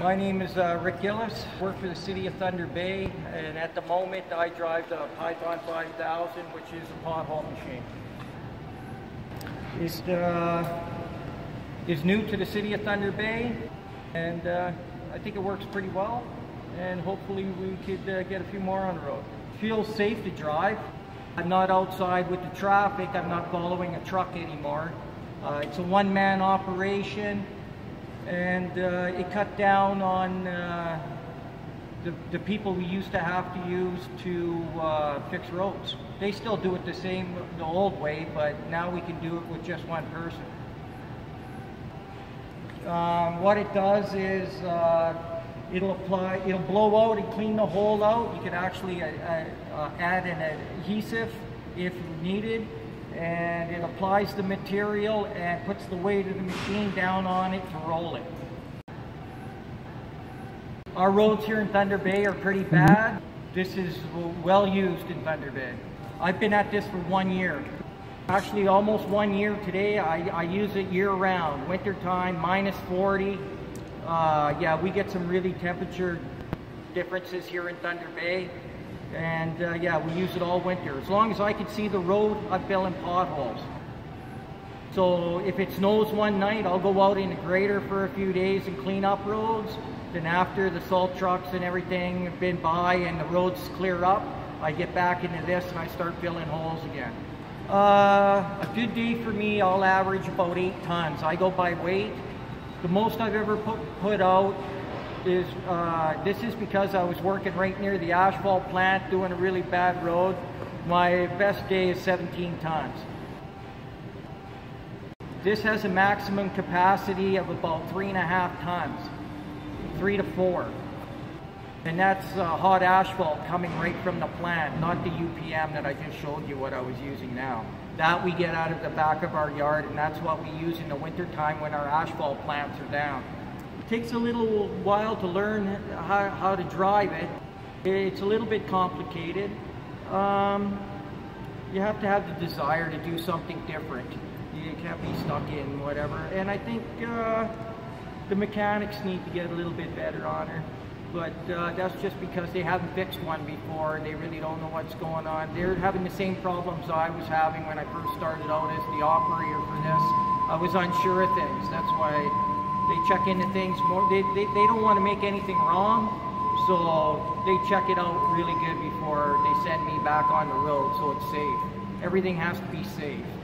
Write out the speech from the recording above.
My name is Rick Gillis. I work for the City of Thunder Bay, and at the moment I drive the Python 5000, which is a pothole machine. It is new to the City of Thunder Bay, and I think it works pretty well, and hopefully we could get a few more on the road. It feels safe to drive. I'm not outside with the traffic. I'm not following a truck anymore. It's a one-man operation. And it cut down on the people we used to have to use to fix roads. They still do it the old way, but now we can do it with just one person. What it does is it'll blow out and clean the hole out. You can actually add an adhesive if needed. And it applies the material and puts the weight of the machine down on it to roll it. Our roads here in Thunder Bay are pretty bad. This is well used in Thunder Bay. I've been at this for 1 year. Actually almost 1 year today. I use it year round. Winter time, -40. Yeah, we get some really temperature differences here in Thunder Bay. And yeah, we use it all winter. As long as I can see the road, I'm filling potholes. So if it snows one night, I'll go out in a grader for a few days and clean up roads. Then after the salt trucks and everything have been by and the roads clear up, I get back into this and I start filling holes again. A good day for me, I'll average about 8 tons. I go by weight. The most I've ever put out is, this is because I was working right near the asphalt plant doing a really bad road. My best day is 17 tons. This has a maximum capacity of about 3.5 tons, 3 to 4. And that's hot asphalt coming right from the plant, not the UPM that I just showed you what I was using now. That we get out of the back of our yard, and that's what we use in the winter time when our asphalt plants are down. Takes a little while to learn how to drive it. It's a little bit complicated. You have to have the desire to do something different. You can't be stuck in whatever. And I think the mechanics need to get a little bit better on her. But that's just because they haven't fixed one before and they really don't know what's going on. They're having the same problems I was having when I first started out as the operator for this. I was unsure of things. That's why they check into things more. They don't want to make anything wrong, so they check it out really good before they send me back on the road, so it's safe. Everything has to be safe.